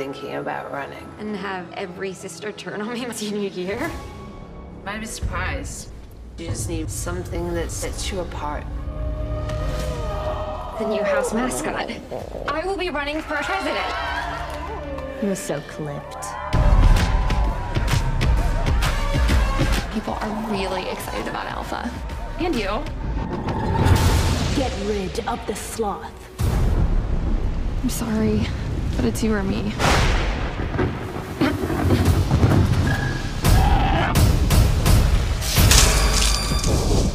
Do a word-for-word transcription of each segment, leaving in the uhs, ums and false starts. thinking about running. And have every sister turn on me my senior year? I was surprised. You just need something that sets you apart. The new house mascot. I will be running for president. He was so clipped. People are really excited about Alpha. And you. Get rid of the sloth. I'm sorry, but it's you or me.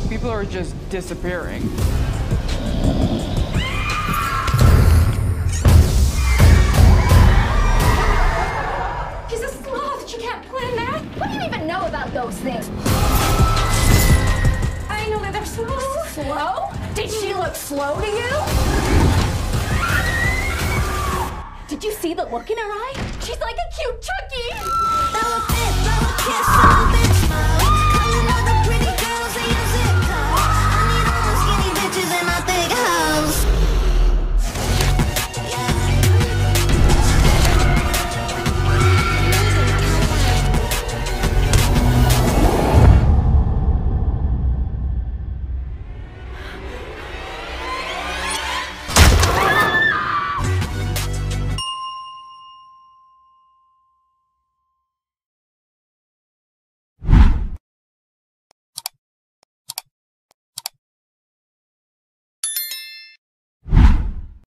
People are just disappearing. She's a sloth, she can't plan that. What do you even know about those things? I know that they're slow. Slow? Did she look slow to you? Did you see the look in her eye? She's like a cute Chucky. That was it.